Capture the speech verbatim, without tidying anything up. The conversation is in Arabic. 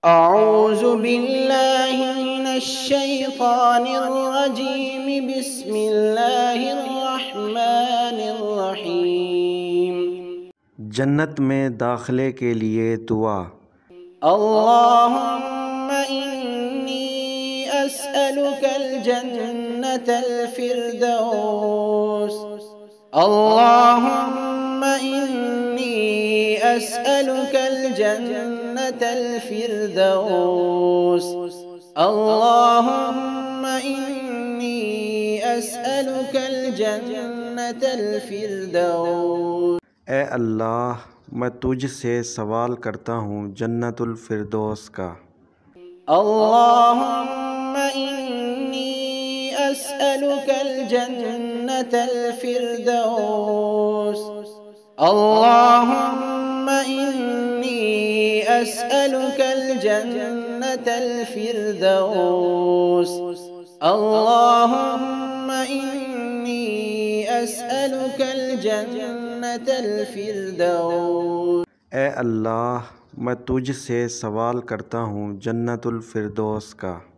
أعوذ بالله من الشيطان الرجيم. بسم الله الرحمن الرحيم. جنت میں داخلے کے لیے دعا. اللهم إني أسألك الجنة الفردوس. اللهم إني أسألك الجنة الفردوس. اللهم إني أسألك الجنة الفردوس. اے اللہ میں تجھ سے سوال کرتا ہوں جنت الفردوس کا. اللهم إني أسألك الجنة الفردوس. اللهم إني أسألك الجنة الفردوس. اللهم إني أسألك الجنة الفردوس. اے اللہ میں تجھ سے سوال کرتا ہوں جنت الفردوس کا.